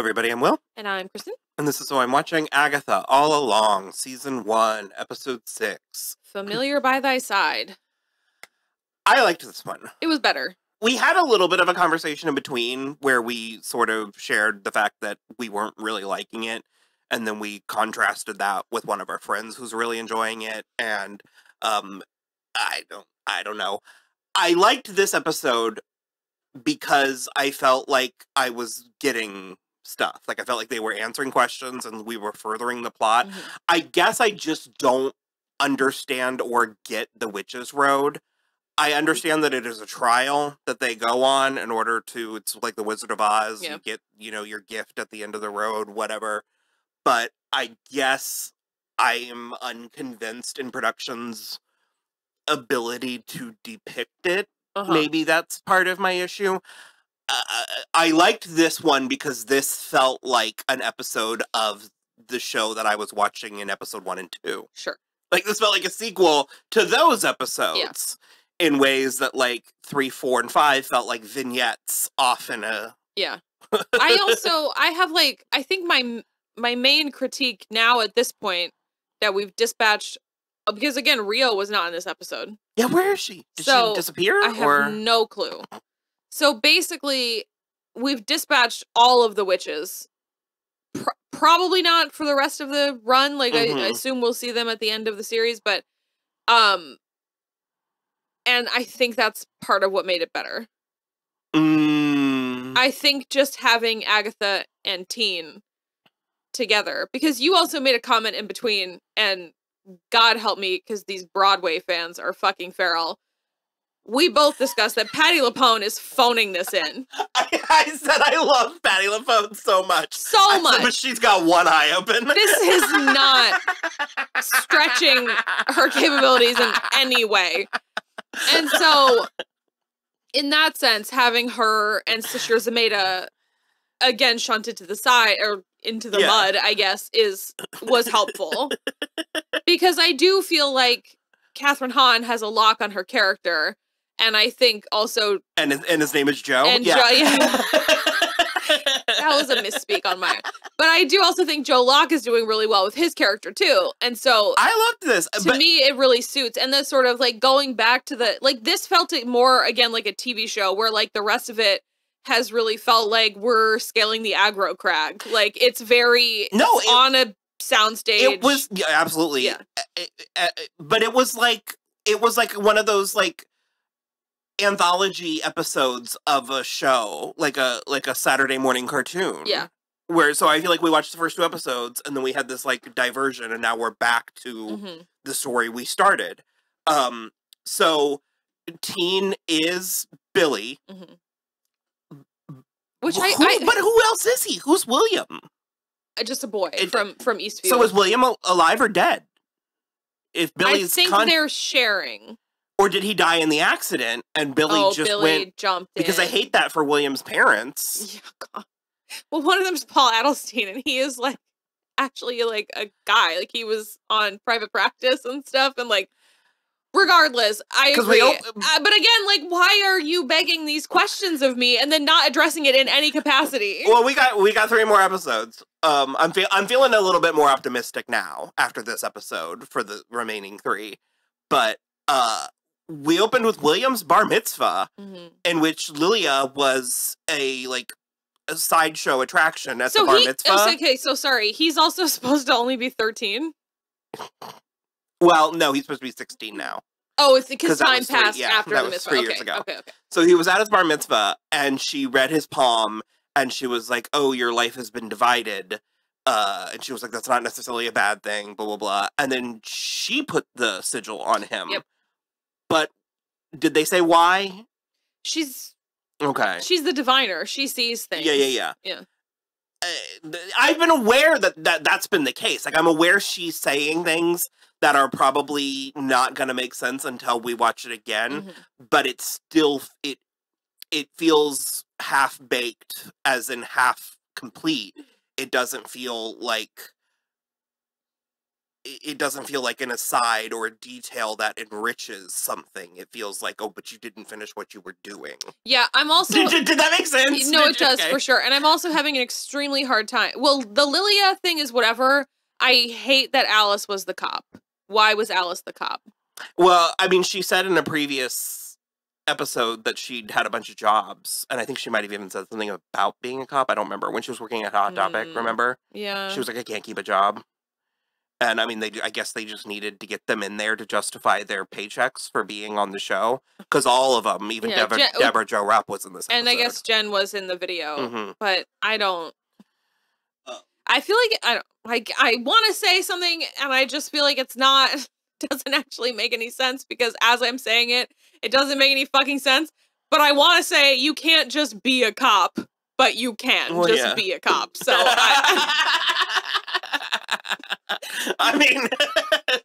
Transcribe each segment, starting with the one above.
Hello, everybody. I'm Will. And I'm Kristen. And this is So I'm Watching Agatha All Along, Season 1, Episode 6. Familiar by Thy Side. I liked this one. It was better. We had a little bit of a conversation in between where we sort of shared the fact that we weren't really liking it. And then we contrasted that with one of our friends who's really enjoying it. And I don't know. I liked this episode because I felt like I was getting stuff. Like, I felt like they were answering questions and we were furthering the plot. Mm-hmm. I guess I just don't understand or get the Witch's Road. I understand that it is a trial that they go on in order to, it's like the Wizard of Oz, yeah. You get, you know, your gift at the end of the road, whatever. But I guess I am unconvinced in production's ability to depict it. Uh-huh. Maybe that's part of my issue. I liked this one because this felt like an episode of the show that I was watching in episode 1 and 2. Sure. Like, this felt like a sequel to those episodes, yeah. In ways that, like, 3, 4, and 5 felt like vignettes off in a... Yeah. I think my main critique now at this point that we've dispatched... Because, again, Rio was not in this episode. Yeah, where is she? Did she disappear? I have no clue. So, basically, we've dispatched all of the witches. Probably not for the rest of the run. Like, mm-hmm. I assume we'll see them at the end of the series. But, and I think that's part of what made it better. Mm. I think just having Agatha and Teen together. Because you also made a comment in between, and... God help me, because these Broadway fans are fucking feral. We both discussed that Patti LuPone is phoning this in. I said I love Patti LuPone so much. So much. But she's got one eye open. This is not stretching her capabilities in any way. And so, in that sense, having her and Sasheer Zamata again shunted to the side, or into the mud, I guess, was helpful. Because I do feel like Kathryn Hahn has a lock on her character, and I think also... And his name is Joe? And yeah. Joe, yeah. That was a misspeak on mine. But I do also think Joe Locke is doing really well with his character, too. And so... I loved this. To me, it really suits. And then sort of, like, going back to the... Like, this felt more, again, like a TV show, where, like, the rest of it has really felt like we're scaling the aggro crag. Like, it's very... No, it's on a soundstage. It was... Yeah, absolutely. Yeah. But it was like... It was like one of those, like, anthology episodes of a show. Like a Saturday morning cartoon. Yeah. Where... So I feel like we watched the first 2 episodes, and then we had this, like, diversion, and now we're back to the story we started. So, Teen is Billy. Mm-hmm. Which but who else is he? Who's William? Just a boy from Eastfield. So is William alive or dead? If Billy's, I think they're sharing. Or did he die in the accident and Billy jumped in? Because I hate that for William's parents. Yeah, God. Well, one of them is Paul Adelstein, and he is like actually like a guy. Like, he was on Private Practice and stuff, and like. Regardless, I agree. But again, like, why are you begging these questions of me and then not addressing it in any capacity? Well, we got 3 more episodes. I'm feeling a little bit more optimistic now after this episode for the remaining 3. But we opened with William's bar mitzvah, in which Lilia was a sideshow attraction at the bar mitzvah. Okay, so sorry, he's also supposed to only be 13. Well, no, he's supposed to be 16 now. Oh, it's because time passed after the mitzvah. That was 3 years ago. Okay. So he was at his bar mitzvah, and she read his palm, and she was like, oh, your life has been divided. And she was like, that's not necessarily a bad thing, blah, blah, blah. And then she put the sigil on him. Yep. But did they say why? She's... Okay. She's the diviner. She sees things. Yeah. I've been aware that's been the case. Like, I'm aware she's saying things that are probably not going to make sense until we watch it again. But it's still, it feels half-baked, as in half-complete. It doesn't feel like it doesn't feel like an aside or a detail that enriches something. It feels like, oh, but you didn't finish what you were doing. Yeah, I'm also... Did that make sense? No, it does, okay. For sure. And I'm also having an extremely hard time. Well, the Lilia thing is whatever. I hate that Alice was the cop. Why was Alice the cop? Well, I mean, she said in a previous episode that she'd had a bunch of jobs. And I think she might have even said something about being a cop. I don't remember. When she was working at Hot Topic, remember? Yeah. She was like, I can't keep a job. And I mean, I guess they just needed to get them in there to justify their paychecks for being on the show. Because all of them, even Deborah Jo Rapp was in this episode. And I guess Jen was in the video. Mm-hmm. But I don't... I feel like I want to say something, and I just feel like it's not... doesn't actually make any sense, because as I'm saying it, it doesn't make any fucking sense. But I want to say you can't just be a cop, but you can be a cop. So I mean,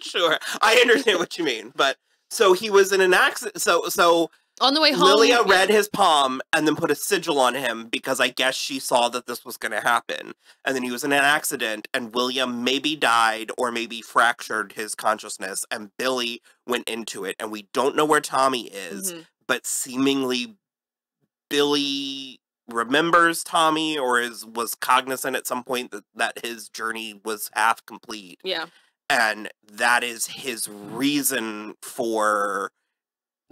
sure, I understand what you mean. But so he was in an accident. So on the way home, Lilia read his palm and then put a sigil on him because I guess she saw that this was going to happen. And then he was in an accident, and William maybe died or maybe fractured his consciousness, and Billy went into it. And we don't know where Tommy is, but seemingly Billy remembers Tommy or was cognizant at some point that his journey was half complete. Yeah. And that is his reason for...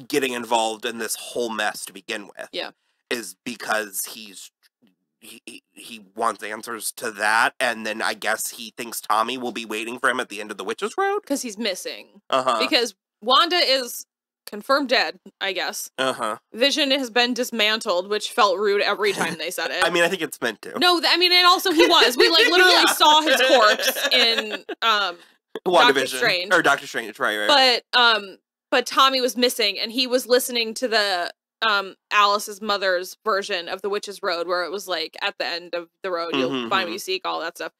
getting involved in this whole mess to begin with, is because he wants answers to that, and then I guess he thinks Tommy will be waiting for him at the end of the Witch's Road because he's missing. Because Wanda is confirmed dead, I guess. Vision has been dismantled, which felt rude every time they said it. I mean, I think it's meant to. No, I mean, and also he was. We like literally saw his corpse in WandaVision or Doctor Strange, right? But Tommy was missing, and he was listening to the Alice's mother's version of the Witch's Road, where it was like, at the end of the road, you'll find what you seek, all that stuff.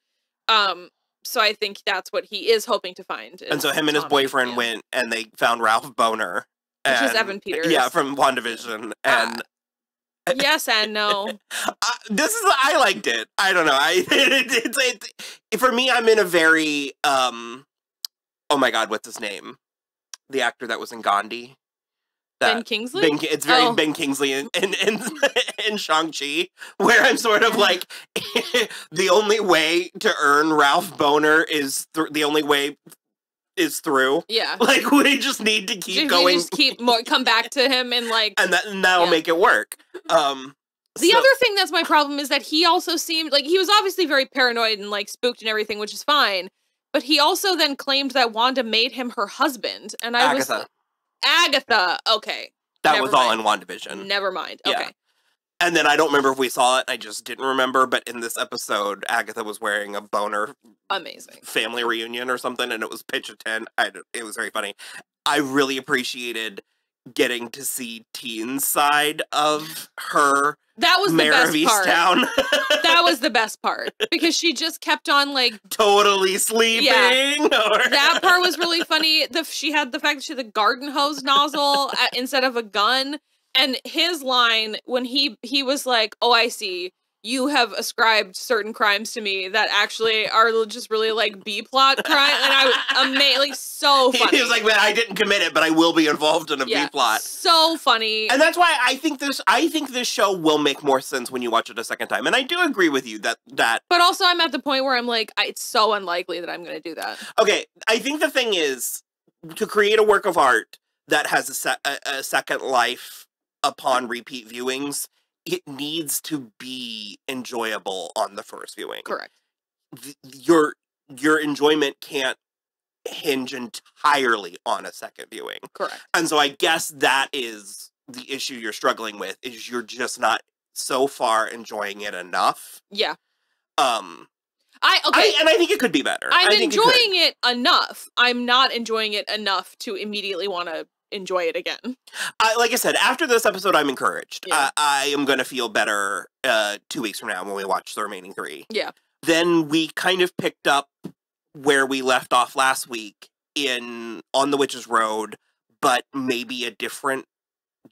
So I think that's what he is hoping to find. And so him and his boyfriend went, and they found Ralph Boner. Which is Evan Peters. Yeah, from WandaVision. And yes and no. I liked it. I don't know. For me, I'm in a very, oh my God, what's his name? The actor that was in Gandhi. Ben Kingsley? It's very Ben Kingsley in Shang-Chi, where I'm sort of like, the only way to earn Ralph Boner is through. Yeah. Like, we just need to keep going. Just keep come back to him and like... And that'll make it work. The other thing that's my problem is that he also seemed... Like, he was obviously very paranoid and like spooked and everything, which is fine. But he also then claimed that Wanda made him her husband. And I was like, Agatha. Okay. That was all in WandaVision. Never mind. Okay. Yeah. And then I don't remember if we saw it. I just didn't remember. But in this episode, Agatha was wearing a boner. Amazing. Family reunion or something. And it was pitch a tent. It was very funny. I really appreciated getting to see Teen's side of her. That was Mayor the best part. Town. That was the best part, because she just kept on like totally sleeping. Yeah. That part was really funny. She had the fact that she had the garden hose nozzle instead of a gun, and his line when he was like, "Oh, I see. You have ascribed certain crimes to me that actually are just really like B-plot crime," and I was like, so funny. He was like, "Man, I didn't commit it, but I will be involved in a B-plot." So funny, and that's why I think this show will make more sense when you watch it a second time. And I do agree with you that. But also, I'm at the point where I'm like, it's so unlikely that I'm going to do that. Okay, I think the thing is to create a work of art that has a second life upon repeat viewings. It needs to be enjoyable on the first viewing. Correct. Your enjoyment can't hinge entirely on a second viewing. Correct. And so I guess that is the issue you're struggling with, is you're just not so far enjoying it enough. Yeah. And I think it could be better. I'm enjoying it enough. I'm not enjoying it enough to immediately want to enjoy it again. Like I said, after this episode, I'm encouraged. Yeah. I am going to feel better 2 weeks from now when we watch the remaining three. Yeah. Then we kind of picked up where we left off last week on the Witch's Road, but maybe a different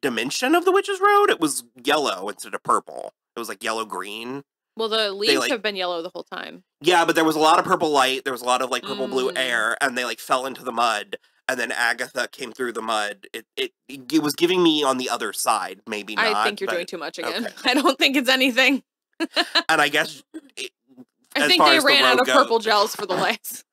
dimension of the Witch's Road. It was yellow instead of purple. It was like yellow-green. Well, the leaves have been yellow the whole time. Yeah, but there was a lot of purple light. There was a lot of, like, purple-blue air, and they, like, fell into the mud, and then Agatha came through the mud. It was giving me on the other side, maybe not. I think you're doing too much again. Okay. I don't think it's anything. And I guess... I think they ran out of purple gels for the lights.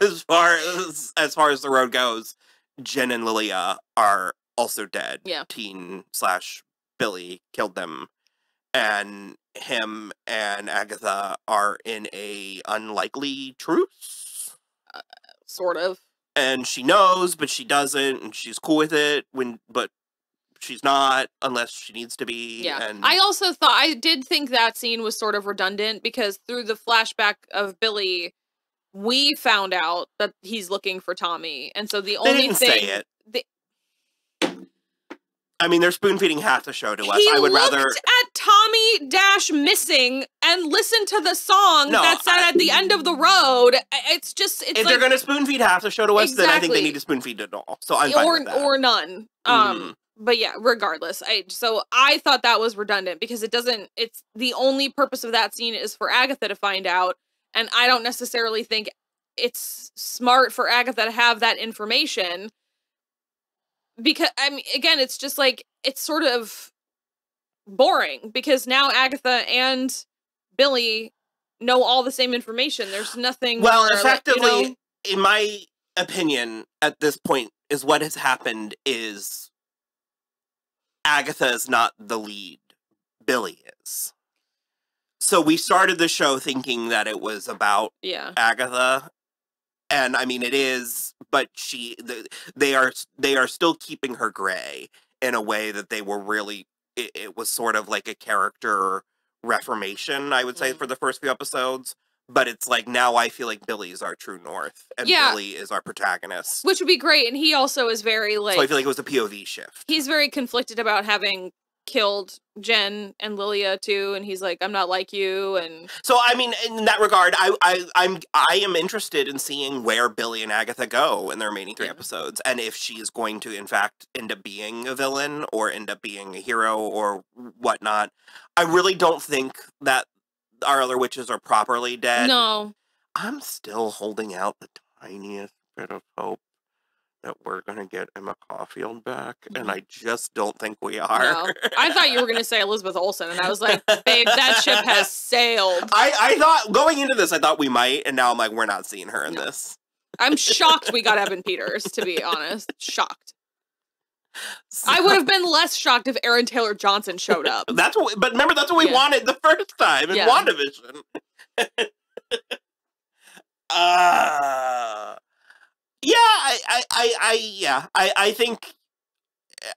As far as the road goes, Jen and Lilia are also dead. Yeah. Teen/Billy killed them. And him and Agatha are in a unlikely truce? Sort of. And she knows, but she doesn't, and she's cool with it, but she's not, unless she needs to be. Yeah. And I also thought, I did think that scene was sort of redundant, because through the flashback of Billy, we found out that he's looking for Tommy. And so the only thing... They didn't say it. I mean, they're spoon-feeding half the show to us. I would rather... He looked at Tommy-missing and listened to the song that said at the end of the road. It's just... It's if like, they're going to spoon-feed half the show to us, then I think they need to spoon-feed it all. So I'm fine with that. Or none. But yeah, regardless. So I thought that was redundant, because it doesn't... It's the only purpose of that scene is for Agatha to find out. And I don't necessarily think it's smart for Agatha to have that information. Because, I mean, again, it's just, like, it's sort of boring, because now Agatha and Billy know all the same information. There's nothing... Well, effectively, like, you know, in my opinion, at this point, is what has happened is Agatha is not the lead. Billy is. So we started the show thinking that it was about Agatha. And I mean, it is, but they are still keeping her gray in a way that they were really. It was sort of like a character reformation, I would say, for the first few episodes. But it's like, now I feel like Billy is our true north, and Billy is our protagonist, which would be great. And he also is very like. So I feel like it was a POV shift. He's very conflicted about having killed Jen and Lilia too, and he's like, I'm not like you. And so, I mean, in that regard, I am interested in seeing where Billy and Agatha go in the remaining three episodes, and if she is going to in fact end up being a villain or end up being a hero or whatnot. I really don't think that our other witches are properly dead. No, I'm still holding out the tiniest bit of hope that we're going to get Emma Caulfield back, and I just don't think we are. No. I thought you were going to say Elizabeth Olsen, and I was like, babe, that ship has sailed. I thought, going into this, I thought we might, and now I'm like, we're not seeing her in this. I'm shocked we got Evan Peters, to be honest. Shocked. So, I would have been less shocked if Aaron Taylor Johnson showed up. But remember, that's what we wanted the first time in WandaVision. Yeah, I think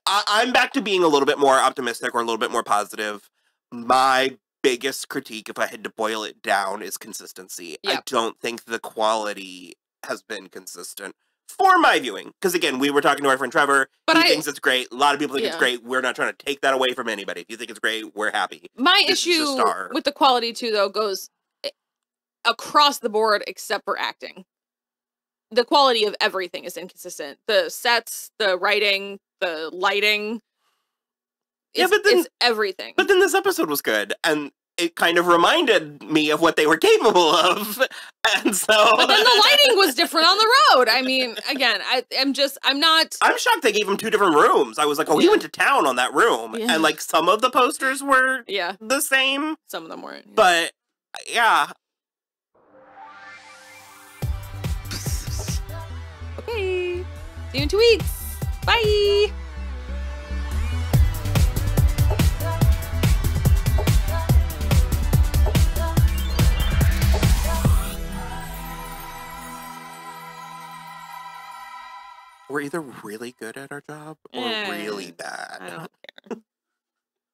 I'm back to being a little bit more optimistic or a little bit more positive. My biggest critique, if I had to boil it down, is consistency. Yep. I don't think the quality has been consistent for my viewing. Because, again, we were talking to our friend Trevor. But he thinks it's great. A lot of people think it's great. We're not trying to take that away from anybody. If you think it's great, we're happy. My issue with the quality, too, though, goes across the board except for acting. The quality of everything is inconsistent. The sets, the writing, the lighting. It's everything. But then this episode was good, and it kind of reminded me of what they were capable of. And so... But then the lighting was different on the road. I mean, again, I'm shocked they gave him two different rooms. I was like, oh, he went to town on that room. Yeah. And, like, some of the posters were the same. Some of them weren't. Yeah. But, yeah... Okay, see you in 2 weeks. Bye. We're either really good at our job or really bad. I don't care.